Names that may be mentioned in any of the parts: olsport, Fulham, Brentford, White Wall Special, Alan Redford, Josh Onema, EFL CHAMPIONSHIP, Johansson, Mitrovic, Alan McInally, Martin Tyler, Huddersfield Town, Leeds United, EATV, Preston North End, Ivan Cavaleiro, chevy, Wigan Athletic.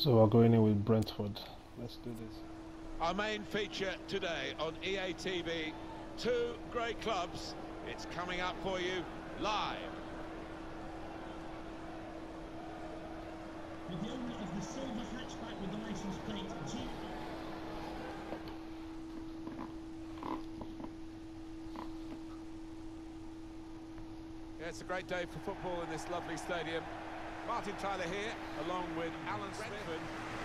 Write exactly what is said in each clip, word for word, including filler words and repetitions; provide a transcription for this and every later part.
So I'll go in here with Brentford. Let's do this. Our main feature today on E A T V, two great clubs. It's coming up for you live. The owner of the silver hatchback with the license plate G. Yeah, it's a great day for football in this lovely stadium. Martin Tyler here, along with Alan Redford,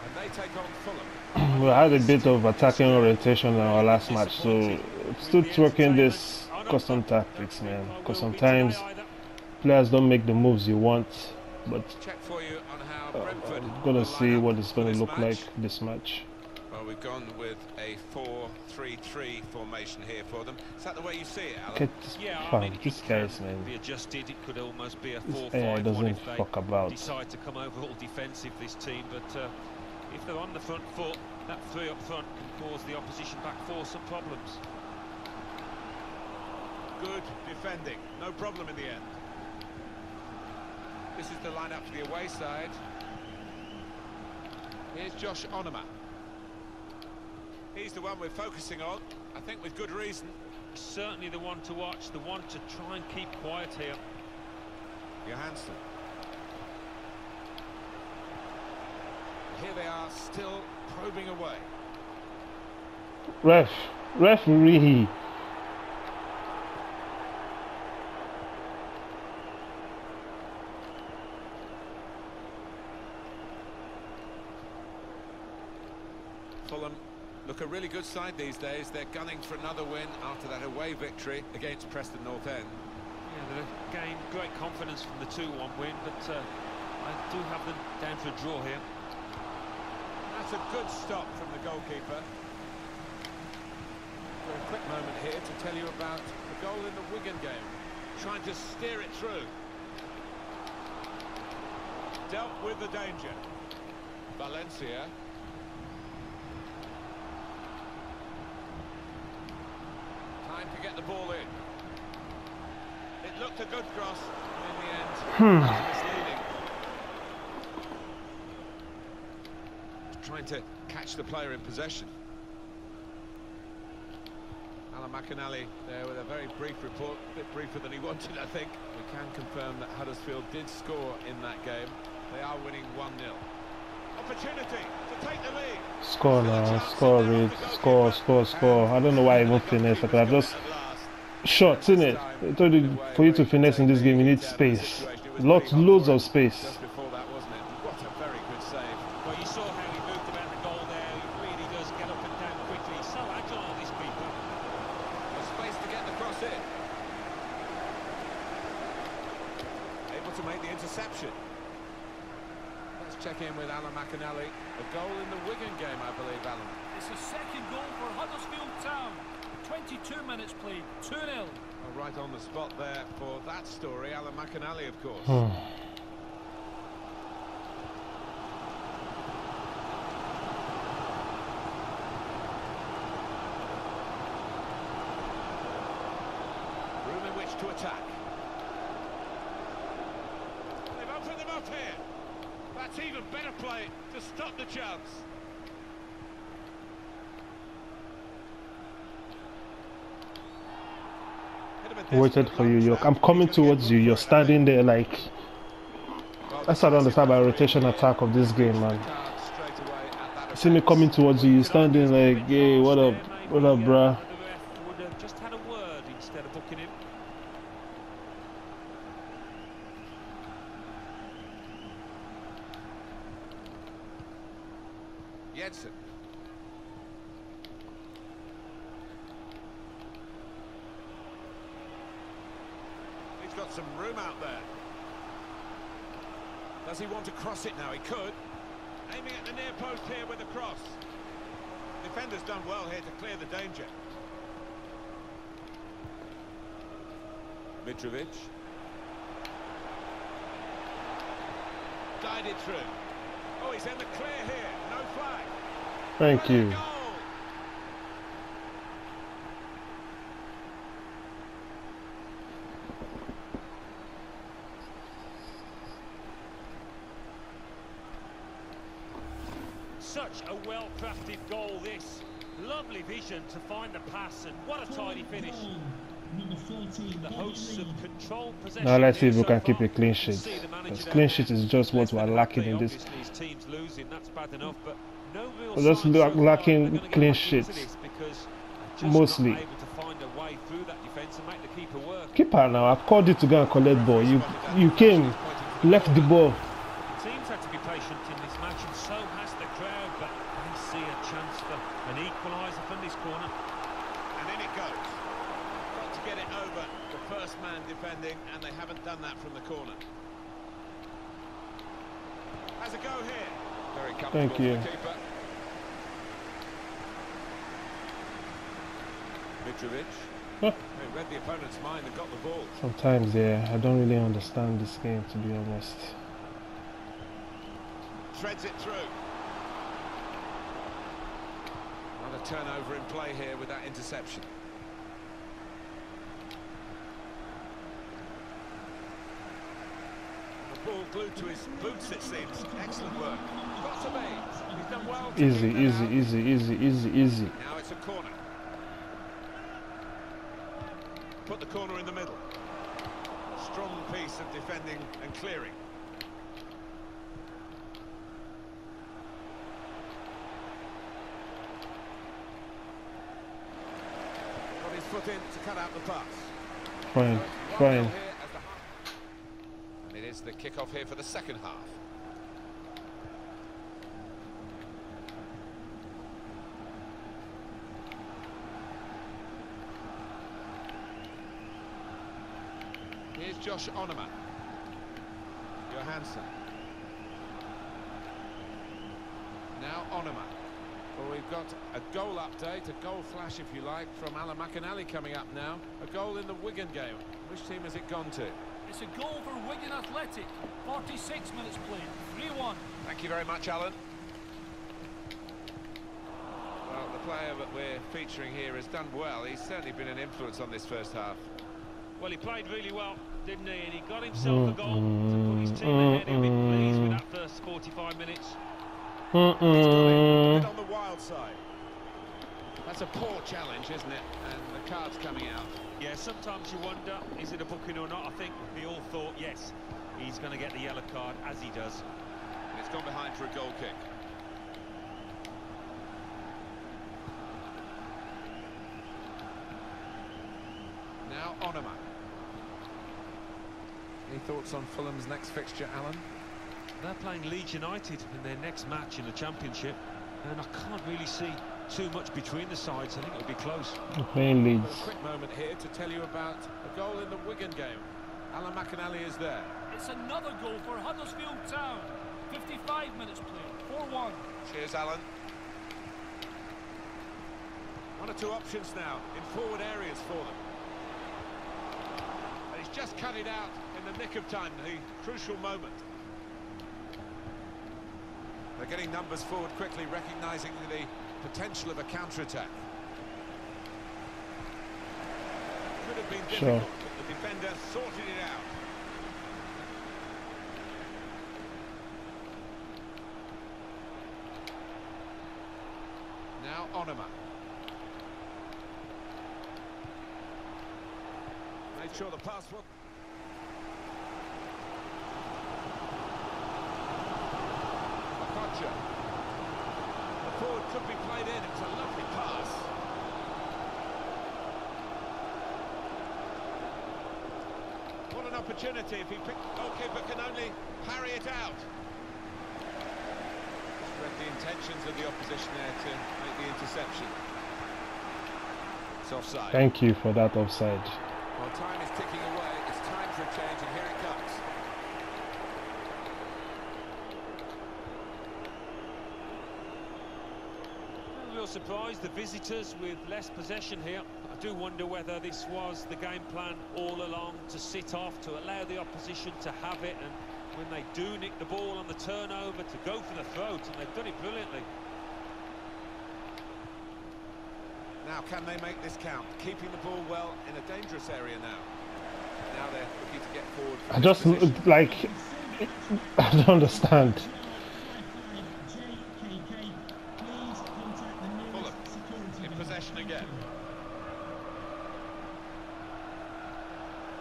and they take on Fulham. We had a bit of attacking orientation in our last match, so still working this custom tactics, man. Because sometimes players don't make the moves you want, but uh, I'm gonna see what it's gonna look like this match. Well, we've gone with a four three three formation here for them. Is that the way you see it, Alan? Okay, just, yeah, I mean, this guy's man. Be adjusted. It could almost be a four five one doesn't fuck about. Decide to come over all defensive this team, but uh, if they're on the front foot, that three up front can cause the opposition back four some problems. Good defending, no problem in the end. This is the lineup for the away side. Here's Josh Onema. He's the one we're focusing on, I think with good reason. Certainly the one to watch, the one to try and keep quiet here. Johansson. Here they are, still probing away. Ref, referee. Fulham look a really good side these days. They're gunning for another win after that away victory against Preston North End. Yeah, they've gained great confidence from the two one win, but uh, I do have them down for a draw here. That's a good stop from the goalkeeper. For a quick moment here to tell you about the goal in the Wigan game. Trying to steer it through. Dealt with the danger. Valencia. To get the ball in. It looked a good cross in the end. Hmm. Misleading. Trying to catch the player in possession. Alan McInally there with a very brief report, a bit briefer than he wanted, I think. We can confirm that Huddersfield did score in that game. They are winning one nil. Opportunity to take the lead. Score now, score, read, score, score, score. I don't know why I even finesse. I could have just shot, isn't it? I told you for you to finesse in this game, you need space. Lots, loads of space. Just before that, wasn't it? What a very good save. Well, you saw how he moved about the goal there. He really does get up and down quickly. So agile, all these people. There's space to get the cross in. Able to make the interception. Check in with Alan McInally. A goal in the Wigan game, I believe, Alan. It's the second goal for Huddersfield Town. twenty-two minutes played, two nil. Well, right on the spot there for that story, Alan McInally, of course. Hmm. Room in which to attack. They've opened them up here. That's even better play to stop the chance. Waited for you, York. I'm coming towards you. You're standing there like. That's what I understand by rotation attack of this game, man. You see me coming towards you. You're standing like, hey, what up, what up, bruh? Jensen. He's got some room out there. Does he want to cross it now? He could. Aiming at the near post here with a cross. Defender's done well here to clear the danger. Mitrovic. Guided through. Oh, he's in the clear here. No flag. Thank you. all this. Lovely vision to find the pass, and what a tidy finish. The hosts of controlled possession. Now let's see if we can keep a clean sheet. Because clean sheet is just what we're lacking in this. We're just lacking clean sheets. Mostly. Keeper now, I've called you to go and collect ball. You you came, left the ball. Teams had to be patient in this match, and so has the crowd, but they see a chance for an equaliser from this corner. And in it goes. Got to get it over the first man defending, and they haven't done that from the corner. Has a go here. Very comfortable. Thank you. Keeper. Mitrovic. Huh. They read the opponent's mind and got the ball. Sometimes, yeah, I don't really understand this game, to be honest. Threads it through. Another turnover in play here with that interception. The ball glued to his boots, it seems. Excellent work. Got to be. He's done well. Easy, easy, easy, easy, easy, easy. Now it's a corner. Put the corner in the middle. Strong piece of defending and clearing. Got his foot in to cut out the pass. Fine, fine. And it is the kickoff here for the second half. Here's Josh Onema. Johansson. Now Onema. Well, we've got a goal update, a goal flash, if you like, from Alan McInally coming up now. A goal in the Wigan game. Which team has it gone to? It's a goal for Wigan Athletic. forty-six minutes played. three one. Thank you very much, Alan. Well, the player that we're featuring here has done well. He's certainly been an influence on this first half. Well, he played really well, didn't he? And he got himself a goal to put his team ahead. He'll be pleased with that first forty-five minutes. He's got on the wild side. That's a poor challenge, isn't it? And the card's coming out. Yeah, sometimes you wonder, is it a booking or not? I think they all thought, yes, he's going to get the yellow card, as he does. And it's gone behind for a goal kick. Now Onema. Any thoughts on Fulham's next fixture, Alan? They're playing Leeds United in their next match in the Championship, and I can't really see too much between the sides. I think it'll be close. We're playing Leeds. A quick moment here to tell you about a goal in the Wigan game. Alan McInally is there. It's another goal for Huddersfield Town. fifty-five minutes played. four one. Cheers, Alan. One or two options now in forward areas for them. Just cut it out in the nick of time, the crucial moment. They're getting numbers forward quickly, recognising the potential of a counter-attack. Could have been difficult, sure. But the defender sorted it out. Now Onema. Sure, the pass was. The forward could be played in. It's a lovely pass. What an opportunity if he picked the goalkeeper, can only parry it out. Just read the intentions of the opposition there to make the interception. It's offside. Thank you for that offside. Well, time is ticking away. It's time for a change, and here it comes. No real surprise, the visitors with less possession here. I do wonder whether this was the game plan all along, to sit off, to allow the opposition to have it, and when they do nick the ball on the turnover, to go for the throat, and they've done it brilliantly. Now, can they make this count? Keeping the ball well in a dangerous area now. Now they're looking to get forward. I just, position. like, I don't understand. possession again.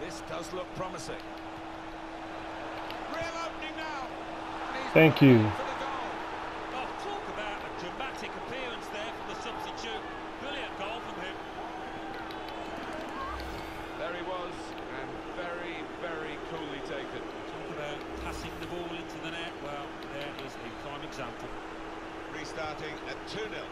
This does look promising. Real opening now. Thank you. Oh, talk about a dramatic appearance there from the substitute. Brilliant goal from him. There he was, and very, very coolly taken. Talk about passing the ball into the net. Well, there is a prime example. Restarting at two nil.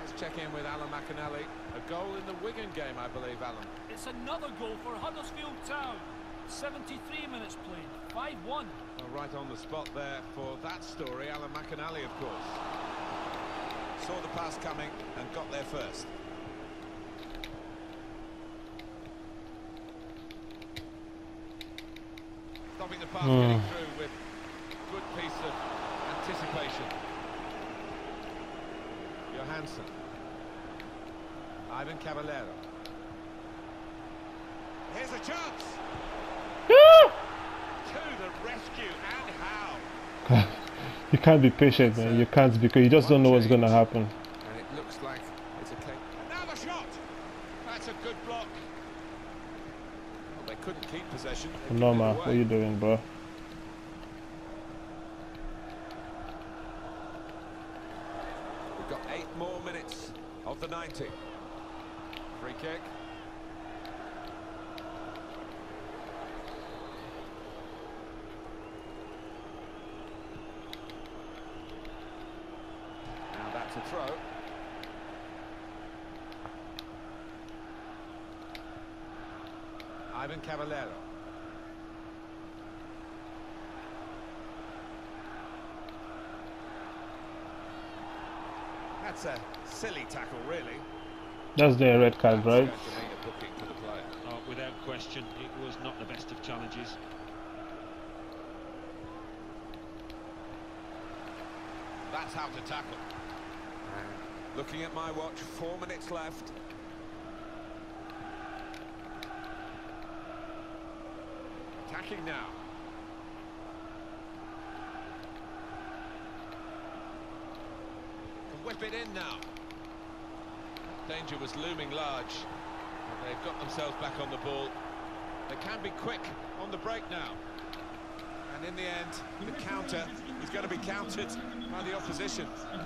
Let's check in with Alan McInally. A goal in the Wigan game, I believe, Alan. It's another goal for Huddersfield Town. seventy-three minutes played, five one. Well, right on the spot there for that story, Alan McInally, of course. Saw the pass coming and got there first. Stopping the pass, mm. getting through with good piece of anticipation. Johansson. Ivan Cavaleiro. Here's a chance. To the rescue, and how? You can't be patient, man. You can't, because you just don't know what's going to happen. And it looks like it's a cake. Another shot. That's a good block. Well, they couldn't keep possession. Norma, what are you doing, bro? We've got eight more minutes of the ninety. Free kick. Now that's a throw. Ivan Cavaleiro. That's a silly tackle, really. That's their red card, right? Oh, without question, it was not the best of challenges. That's how to tackle. And looking at my watch, four minutes left. Attacking now. Can whip it in now. Danger was looming large. They've got themselves back on the ball. They can be quick on the break now. And in the end, the counter is going to be countered by the opposition. The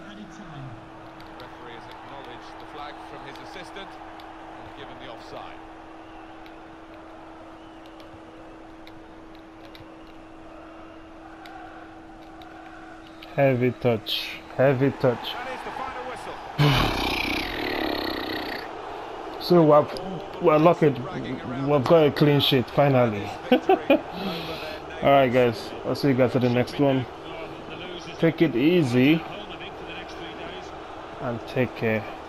referee has acknowledged the flag from his assistant and given the offside. Heavy touch. Heavy touch. So we're, we're lucky, we've got a clean sheet, finally. Alright guys, I'll see you guys at the next one. Take it easy and take care.